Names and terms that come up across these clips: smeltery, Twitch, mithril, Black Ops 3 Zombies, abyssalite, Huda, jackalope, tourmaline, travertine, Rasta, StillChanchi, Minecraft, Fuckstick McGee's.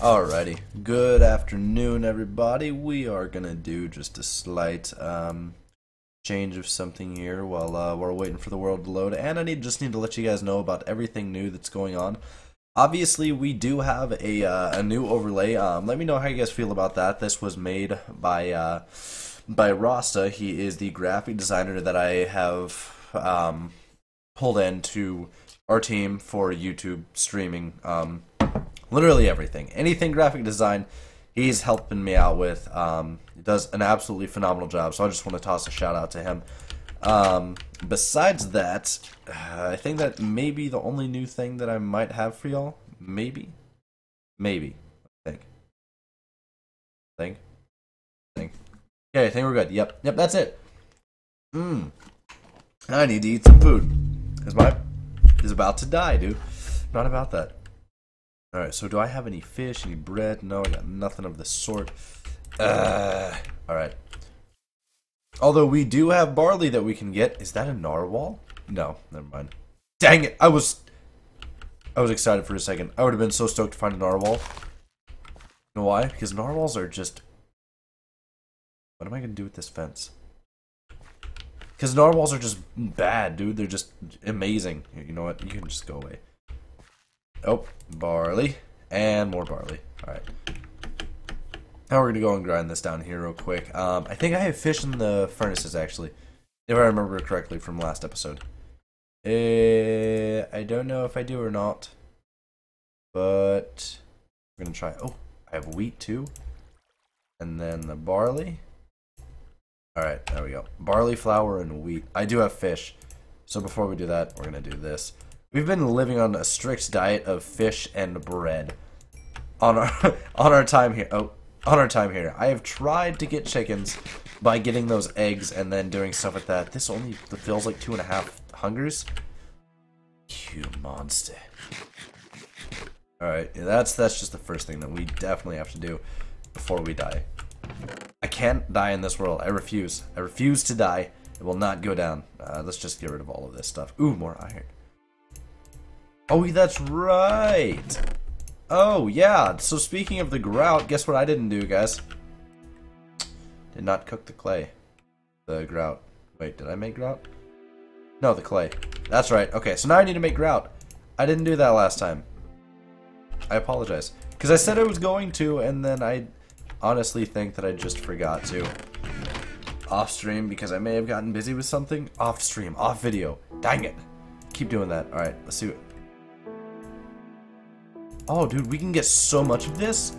Alrighty, good afternoon everybody. We are gonna do just a slight change of something here while we're waiting for the world to load, and I just need to let you guys know about everything new that's going on. Obviously we do have a new overlay. Let me know how you guys feel about that. This was made by Rasta. He is the graphic designer that I have pulled into our team for YouTube streaming. Literally everything, anything graphic design, he's helping me out with. He does an absolutely phenomenal job, so I just want to toss a shout out to him. Besides that, I think that may be the only new thing that I might have for y'all. Maybe. I think. Okay, I think we're good. Yep, that's it. I need to eat some food, because mine is about to die, dude. Not about that. Alright, so do I have any fish, any bread? No, I got nothing of the sort. Alright. Although we do have barley that we can get. Is that a narwhal? No, never mind. Dang it! I was excited for a second. I would have been so stoked to find a narwhal. You know why? Because narwhals are just... What am I going to do with this fence? Because narwhals are just bad, dude. They're just amazing. You know what? You can just go away. Oh, barley. And more barley. Alright. Now we're going to go and grind this down here real quick. I think I have fish in the furnaces, actually. If I remember correctly from last episode. I don't know if I do or not. But we're going to try. Oh, I have wheat too. And then the barley. Alright, there we go. Barley, flour, and wheat. I do have fish. So before we do that, we're going to do this. We've been living on a strict diet of fish and bread on our time here. Oh, on our time here, I have tried to get chickens by getting those eggs and then doing stuff like that. This only fulfills like 2.5 hungers. You monster! All right, yeah, that's just the first thing that we definitely have to do before we die. I can't die in this world. I refuse. I refuse to die. It will not go down. Let's just get rid of all of this stuff. Ooh, more iron. Oh, that's right! Oh, yeah, so speaking of the grout, guess what I didn't do, guys? Did not cook the clay. The grout. Wait, did I make grout? No, the clay. That's right. Okay, so now I need to make grout. I didn't do that last time. I apologize. Because I said I was going to, and then I honestly think that I just forgot to. Off stream, because I may have gotten busy with something. Off stream, off video. Dang it. Keep doing that. Alright, let's see what... Oh, dude, we can get so much of this.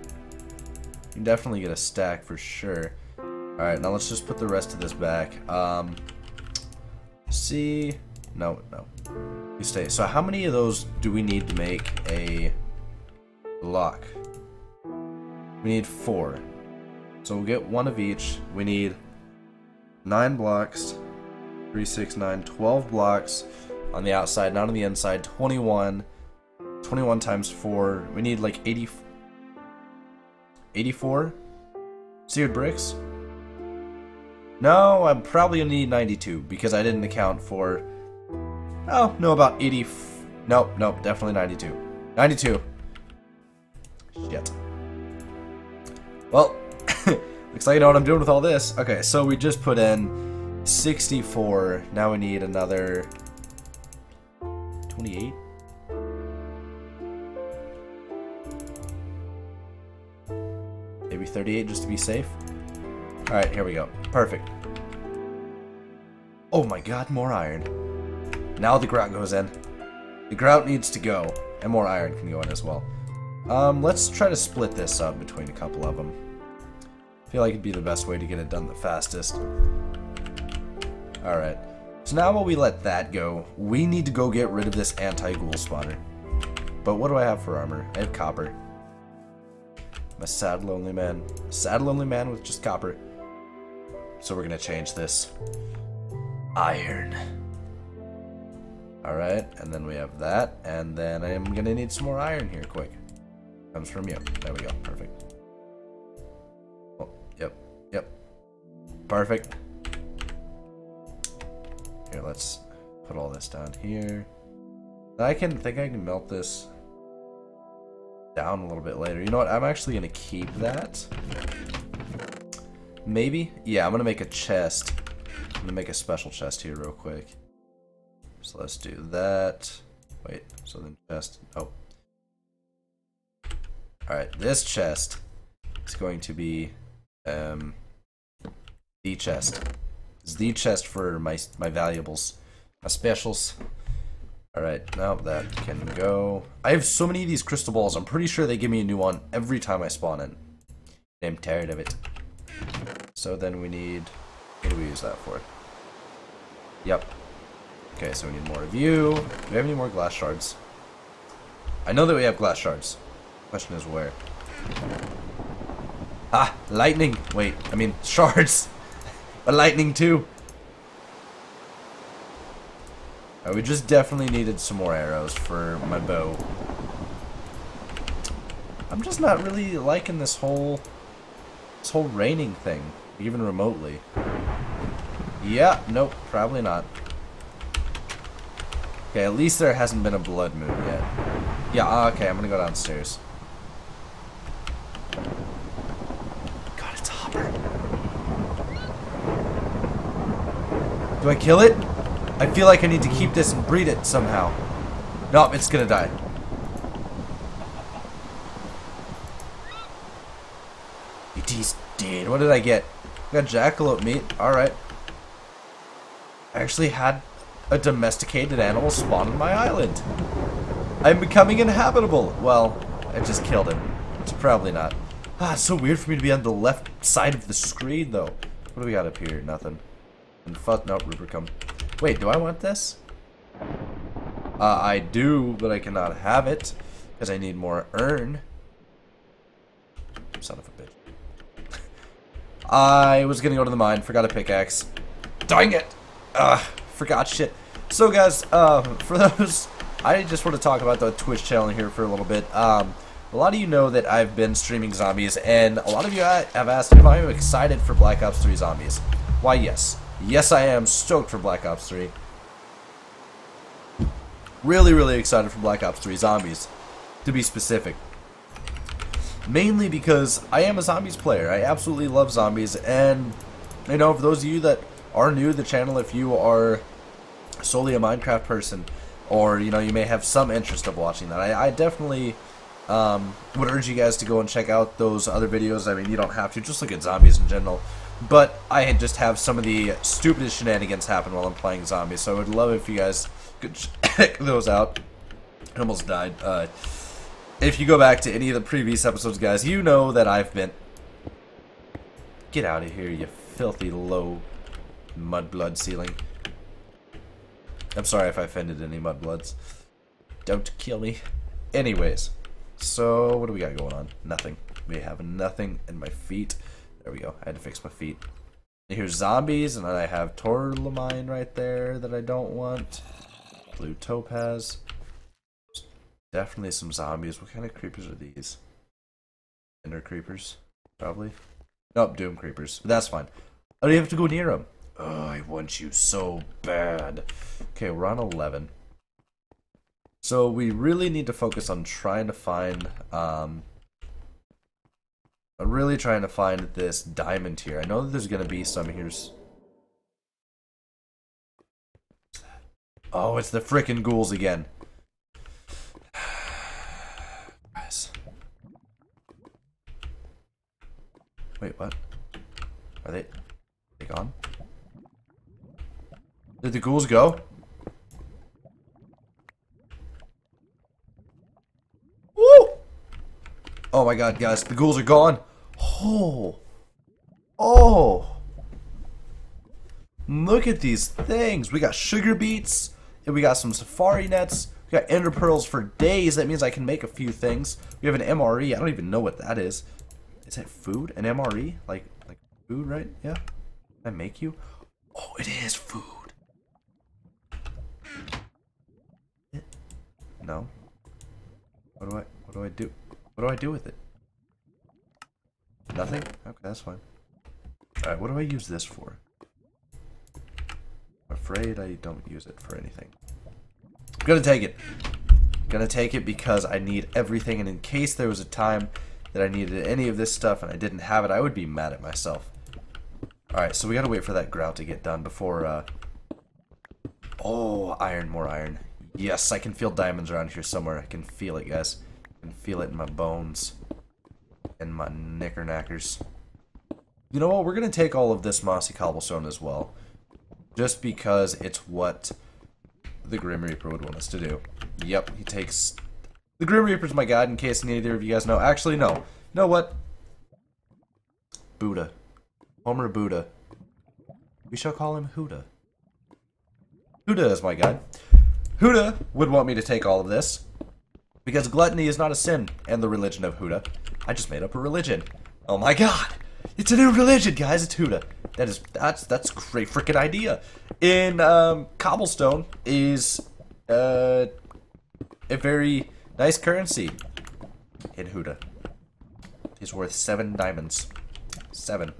You can definitely get a stack for sure. Alright, now let's just put the rest of this back. See? No. You stay. So how many of those do we need to make a block? We need 4. So we'll get 1 of each. We need 9 blocks. 3, 6, 9, 12 blocks on the outside, not on the inside. 21. 21 times 4. We need like 80, 84 seared bricks. No, I'm probably gonna need 92 because I didn't account for. Oh no, about 80. Nope, definitely 92. 92. Shit. Well, looks like you know what I'm doing with all this. Okay, so we just put in 64. Now we need another. 28. Maybe 38 just to be safe. Alright, here we go. Perfect. Oh my god, more iron. Now the grout goes in. The grout needs to go, and more iron can go in as well. Let's try to split this up between a couple of them. I feel like it'd be the best way to get it done the fastest. Alright. So now while we let that go, we need to go get rid of this anti-ghoul spawner. But what do I have for armor? I have copper. I'm a sad, lonely man. A sad, lonely man with just copper. So we're going to change this. Iron. Alright, and then we have that. And then I'm going to need some more iron here quick. Comes from you. There we go. Perfect. Oh, yep. Perfect. Here, let's put all this down here. I think I can melt this. down a little bit later. You know what? I'm actually going to keep that. Maybe? Yeah, I'm going to make a chest. I'm going to make a special chest here real quick. So let's do that. Wait, so then chest. Oh. Alright, this chest is going to be the chest. It's the chest for my valuables. My specials. Alright, now that can go. I have so many of these crystal balls, I'm pretty sure they give me a new one every time I spawn in. I'm tired of it. So then we need... What do we use that for? Yep. Okay, so we need more of you. Do we have any more glass shards? I know that we have glass shards. Question is where? Ah! Lightning! Wait, I mean shards! But lightning too! Right, we just definitely needed some more arrows for my bow. I'm just not really liking this whole raining thing, even remotely. Yeah, nope, probably not. Okay, at least there hasn't been a blood moon yet. Yeah, okay, I'm gonna go downstairs. God, it's a hopper. Do I kill it? I feel like I need to keep this and breed it somehow. Nope, it's gonna die. It is dead. What did I get? I got jackalope meat. Alright. I actually had a domesticated animal spawn on my island. I'm becoming inhabitable. Well, I just killed him. It's probably not. Ah, it's so weird for me to be on the left side of the screen, though. What do we got up here? Nothing. And fuck, no, Rubricum. Wait, do I want this? I do, but I cannot have it because I need more urn. Son of a bitch. I was gonna go to the mine, forgot a pickaxe. Dang it! Forgot shit. So guys, for those, I just want to talk about the Twitch channel here for a little bit. A lot of you know that I've been streaming zombies, and a lot of you have asked if I'm excited for Black Ops 3 Zombies. Why, yes. Yes, I am stoked for Black Ops 3. Really, really excited for Black Ops 3 Zombies, to be specific. Mainly because I am a zombies player. I absolutely love zombies, and, you know, for those of you that are new to the channel, if you are solely a Minecraft person, or, you know, you may have some interest of watching that, I definitely would urge you guys to go and check out those other videos. I mean, you don't have to. Just look at zombies in general. But I just have some of the stupidest shenanigans happen while I'm playing zombies, so I would love if you guys could check those out. I almost died. If you go back to any of the previous episodes, guys, you know that I've been... Get out of here, you filthy low mudblood ceiling. I'm sorry if I offended any mudbloods. Don't kill me. Anyways, so what do we got going on? Nothing. We have nothing in my feet. There we go. I had to fix my feet. Here's zombies, and then I have tourmaline right there that I don't want. Blue topaz. There's definitely some zombies. What kind of creepers are these? Ender creepers, probably. Nope, doom creepers. But that's fine. I don't have to go near them. Oh, I want you so bad. Okay, we're on 11. So we really need to focus on trying to find... I'm really trying to find this diamond here. I know that there's going to be some here. Oh, it's the frickin' ghouls again. Guys. Wait, what? Are they gone? Did the ghouls go? Oh my god, guys, the ghouls are gone. Oh. Oh. Look at these things. We got sugar beets, and we got some safari nets. We got ender pearls for days. That means I can make a few things. We have an MRE. I don't even know what that is. Is that food? An MRE? Like food, right? Yeah. Did I make you? Oh, it is food. No. What do I do? What do I do with it? Nothing? Okay, that's fine. Alright, what do I use this for? I'm afraid I don't use it for anything. I'm gonna take it. Gonna take it because I need everything, and in case there was a time that I needed any of this stuff and I didn't have it, I would be mad at myself. Alright, so we gotta wait for that grout to get done before, Oh, iron, more iron. Yes, I can feel diamonds around here somewhere. I can feel it, guys. I can feel it in my bones. And my knickerknackers. You know what? We're gonna take all of this mossy cobblestone as well. Just because it's what the Grim Reaper would want us to do. Yep, he takes... The Grim Reaper's my god, in case neither of you guys know. Actually, no. You know what? Buddha. Homer Buddha. We shall call him Huda. Huda is my god. Huda would want me to take all of this. Because gluttony is not a sin, and the religion of Huda. I just made up a religion. Oh my god! It's a new religion, guys! It's Huda. That's a great freaking idea. In cobblestone is a very nice currency in Huda. It's worth 7 diamonds. 7.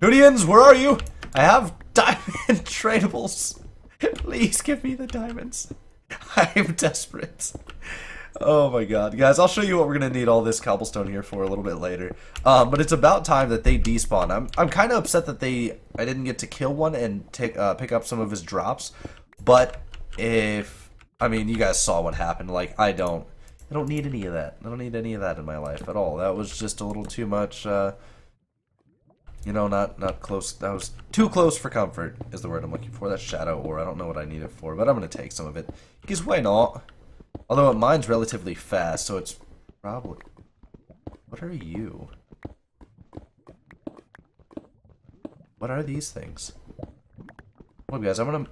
Hudians, where are you? I have diamond tradables. Please give me the diamonds. I am desperate. Oh my god. Guys, I'll show you what we're going to need all this cobblestone here for a little bit later. But it's about time that they despawn. I'm kind of upset that I didn't get to kill one and pick up some of his drops. But if... I mean, you guys saw what happened. Like, I don't need any of that. I don't need any of that in my life at all. That was just a little too much, you know, not close. That was too close for comfort is the word I'm looking for. That shadow ore. I don't know what I need it for, but I'm going to take some of it. Because why not? Although it mines relatively fast, so it's probably... What are you? What are these things? Well, guys, I'm gonna...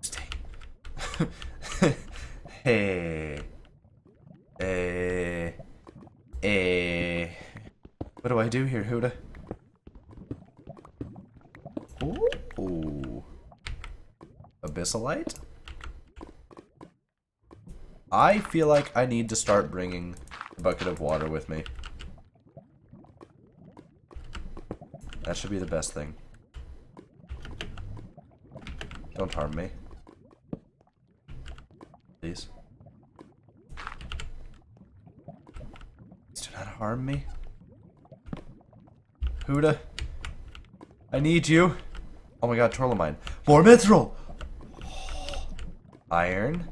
Stay. Hey. Hey. Hey. What do I do here, Huda? Ooh. Abyssalite? I feel like I need to start bringing a bucket of water with me. That should be the best thing. Don't harm me. Please. Please do not harm me. Huda, I need you. Oh my god, Torlamine. More mithril! Iron.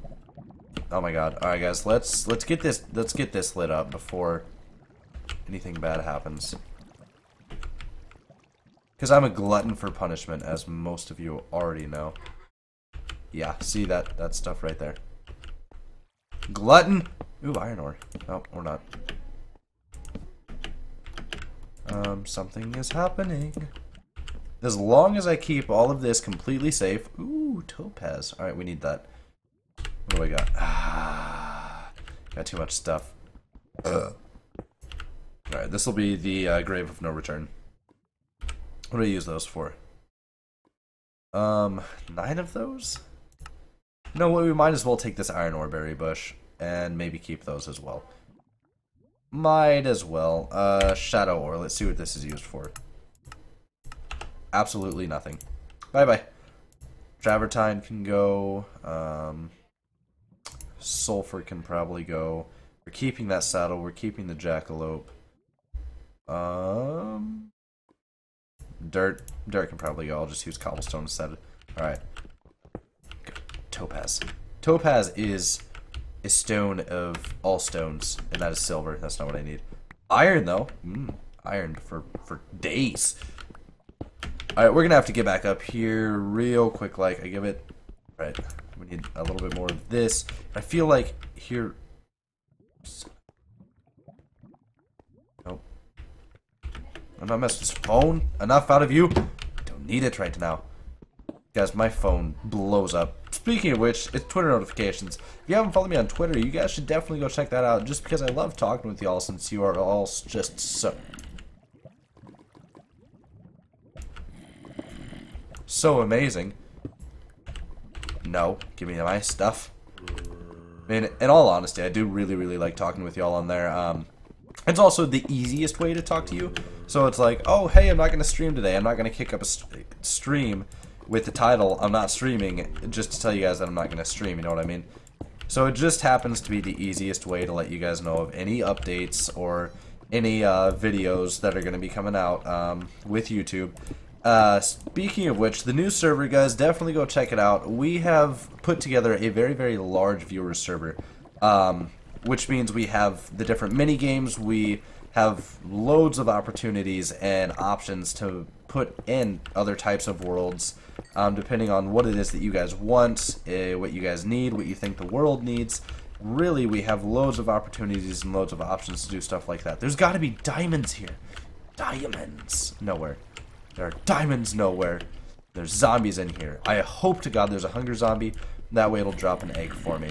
Oh my god. All right, guys. Let's get this. Let's get this lit up before anything bad happens. Because I'm a glutton for punishment, as most of you already know. Yeah. See that stuff right there. Glutton. Ooh, iron ore. No, we're not. Something is happening. As long as I keep all of this completely safe. Ooh, topaz. All right, we need that. What do I got? Ah, got too much stuff. Alright, this will be the Grave of No Return. What do I use those for? 9 of those? You know what, we might as well take this iron ore berry bush and maybe keep those as well. Might as well. Shadow ore, let's see what this is used for. Absolutely nothing. Bye-bye. Travertine can go, sulfur can probably go. We're keeping that saddle, we're keeping the jackalope. Dirt can probably go. I'll just use cobblestone instead. Alright. Topaz. Topaz is a stone of all stones, and that is silver. That's not what I need. Iron though. Iron for days. Alright, we're gonna have to get back up here real quick, like I give it. Alright. We need a little bit more of this. I feel like here... Nope. I'm not messing with this phone. Enough out of you. Don't need it right now. Guys, my phone blows up. Speaking of which, it's Twitter notifications. If you haven't followed me on Twitter, you guys should definitely go check that out. Just because I love talking with y'all since you are all just so amazing. No, give me my stuff. I mean, in all honesty, I do really like talking with y'all on there. It's also the easiest way to talk to you. So it's like, oh, hey, I'm not going to stream today. I'm not going to kick up a stream with the title, I'm not streaming, just to tell you guys that I'm not going to stream, you know what I mean? So it just happens to be the easiest way to let you guys know of any updates or any videos that are going to be coming out with YouTube. Speaking of which, the new server, guys, definitely go check it out. We have put together a very, very large viewer server, which means we have the different mini games. We have loads of opportunities and options to put in other types of worlds, depending on what it is that you guys want, what you guys need, what you think the world needs. Really, we have loads of opportunities and loads of options to do stuff like that. There's got to be diamonds here. Diamonds nowhere. There are diamonds nowhere. There's zombies in here. I hope to God there's a hunger zombie. That way it'll drop an egg for me.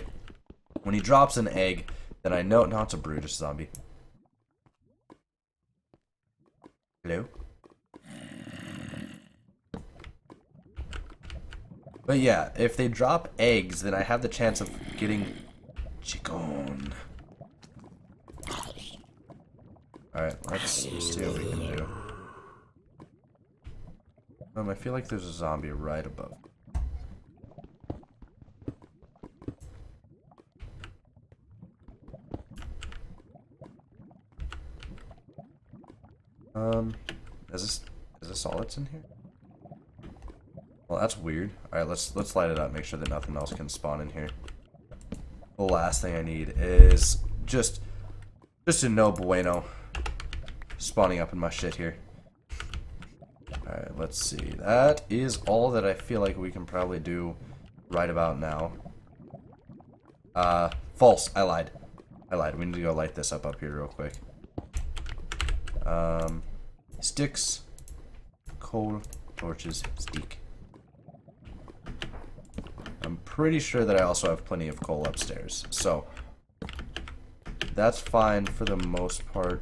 When he drops an egg, then I know... No, it's a brutish zombie. Hello? But yeah, if they drop eggs, then I have the chance of getting... chicken. Alright, let's see what we can do. I feel like there's a zombie right above. Is this all that's in here? Well, that's weird. All right, let's light it up. Make sure that nothing else can spawn in here. The last thing I need is just a no bueno spawning up in my shit here. Alright, let's see. That is all that I feel like we can probably do right about now. False. I lied. I lied. We need to go light this up here real quick. Sticks. Coal. Torches. Steak. I'm pretty sure that I also have plenty of coal upstairs. So, that's fine for the most part.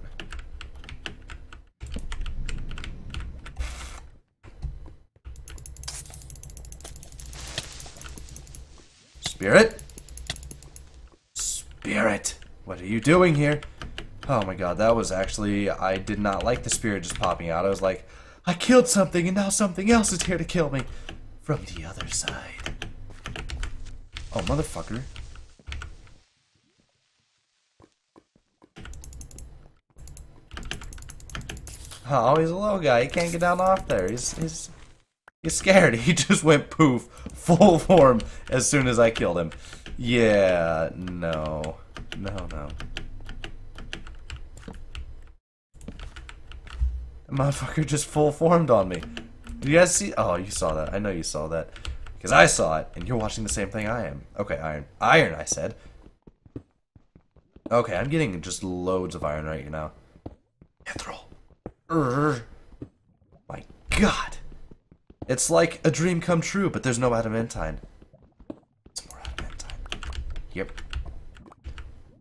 Spirit? Spirit! What are you doing here? Oh my God, that was actually... I did not like the spirit just popping out. I was like, I killed something and now something else is here to kill me. From the other side. Oh, motherfucker. Oh, he's a little guy. He can't get down off there. He's scared. He just went poof, full form, as soon as I killed him. Yeah, no. No, no. That motherfucker just full formed on me. Do you guys see? Oh, you saw that. I know you saw that. Because I saw it, and you're watching the same thing I am. Okay, iron. Iron, I said. Okay, I'm getting just loads of iron right now. Mithril. My God. It's like a dream come true, but there's no adamantine. Some more adamantine. Yep.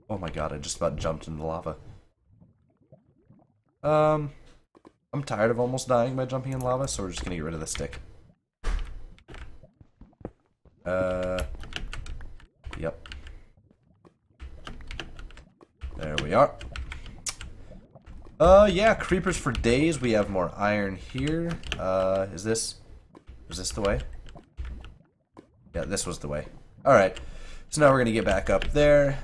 Oh my God, I just about jumped into lava. I'm tired of almost dying by jumping in lava, so we're just gonna get rid of the stick. Yep. There we are. Yeah, creepers for days. We have more iron here. Is this the way? Yeah, this was the way. Alright. So now we're gonna get back up there.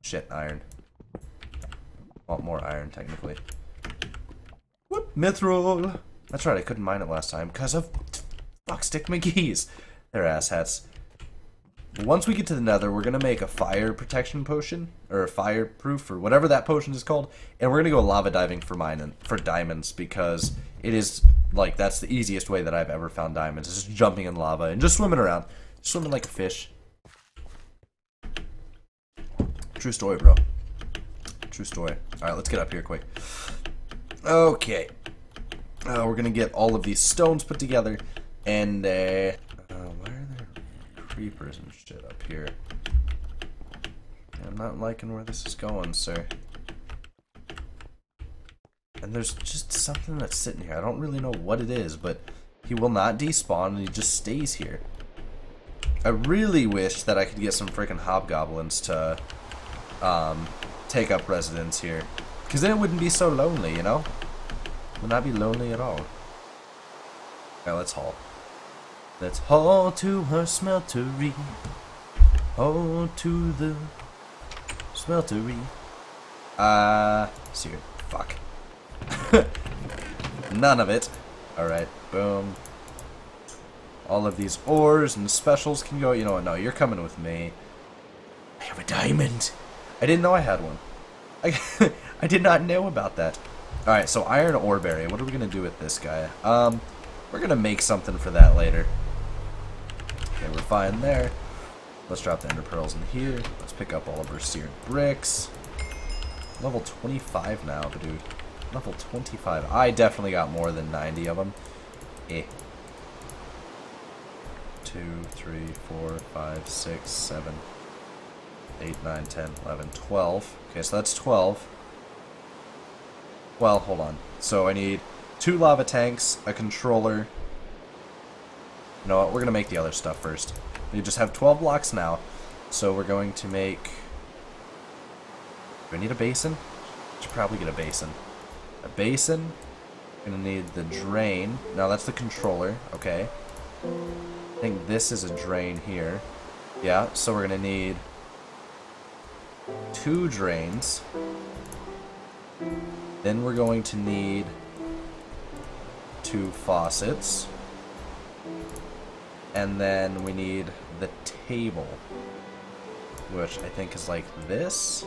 Shit, iron. Want more iron, technically. Whoop, mithril! That's right, I couldn't mine it last time because of Fuckstick McGee's. They're asshats. Once we get to the nether, we're gonna make a fire protection potion, or a fireproof, or whatever that potion is called, and we're gonna go lava diving for diamonds, because it is... Like, that's the easiest way that I've ever found diamonds, is just jumping in lava and just swimming around. Swimming like a fish. True story, bro. True story. Alright, let's get up here quick. Okay. We're gonna get all of these stones put together, and, why are there creepers and shit up here? I'm not liking where this is going, sir. And there's just something that's sitting here. I don't really know what it is, but he will not despawn and he just stays here. I really wish that I could get some freaking hobgoblins to take up residence here. Because then it wouldn't be so lonely, you know? It would not be lonely at all. Alright, let's haul. Let's haul to her smeltery. Haul to the smeltery. Serious. Fuck. None of it. Alright, boom. All of these ores and specials can go. You know what? No, you're coming with me. I have a diamond. I didn't know I had one. I did not know about that. Alright, so iron ore berry. What are we going to do with this guy? We're going to make something for that later. Okay, we're fine there. Let's drop the ender pearls in here. Let's pick up all of our seared bricks. Level 25 now, but dude. Level 25. I definitely got more than 90 of them. Eh. 2, 3, 4, 5, 6, 7, 8, 9, 10, 11, 12. Okay, so that's 12. Well, hold on. So I need 2 lava tanks, a controller. You know what? We're going to make the other stuff first. We just have 12 blocks now. So we're going to make... Do I need a basin? I should probably get a basin. A basin. I'm going to need the drain. No, that's the controller. Okay. I think this is a drain here. Yeah, so we're going to need 2 drains. Then we're going to need 2 faucets. And then we need the table, which I think is like this.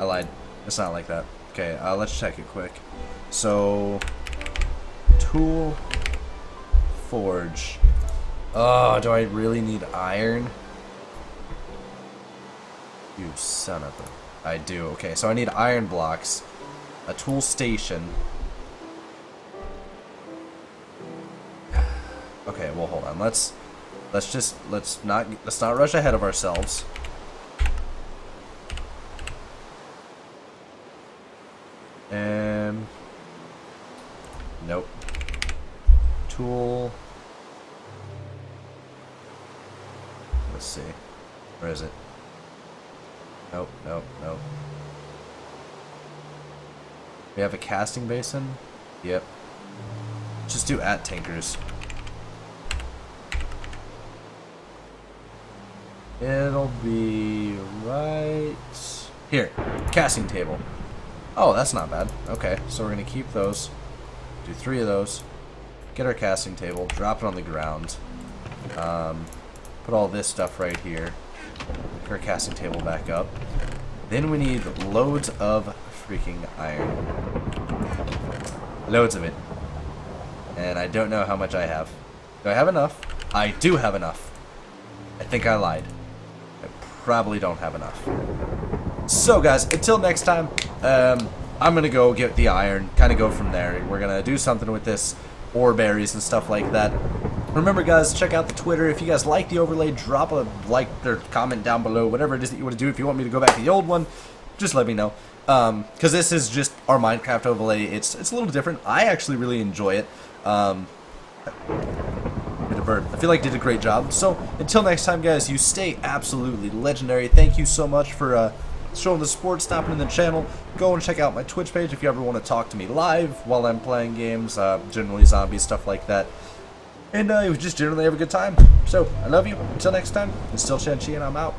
I lied. It's not like that. Okay, let's check it quick. So, tool, forge. Oh, do I really need iron? You son of a... I do. Okay, so I need iron blocks, a tool station. Okay, well, hold on. Let's not rush ahead of ourselves. Nope. Tool. Let's see. Where is it? Nope, nope, nope. We have a casting basin? Yep. Just do at tankers. It'll be right here. Casting table. Oh, that's not bad. Okay, so we're gonna keep those. Do 3 of those. Get our casting table. Drop it on the ground. Put all this stuff right here. Put our casting table back up. Then we need loads of freaking iron. Loads of it. And I don't know how much I have. Do I have enough? I do have enough. I think I lied. I probably don't have enough. So guys, until next time, I'm gonna go get the iron, kind of go from there. We're gonna do something with this, ore berries and stuff like that. Remember guys, check out the Twitter. If you guys like the overlay, drop a like or comment down below, whatever it is that you want to do. If you want me to go back to the old one, just let me know. Because this is just our Minecraft overlay. It's a little different. I actually really enjoy it. I feel like I did a great job. So until next time guys, you stay absolutely legendary. Thank you so much for showing the support, stopping in the channel. Go and check out my Twitch page if you ever want to talk to me live while I'm playing games, generally zombie stuff like that. And it was just generally have a good time. So I love you. Until next time, it's still Chan Chi and I'm out.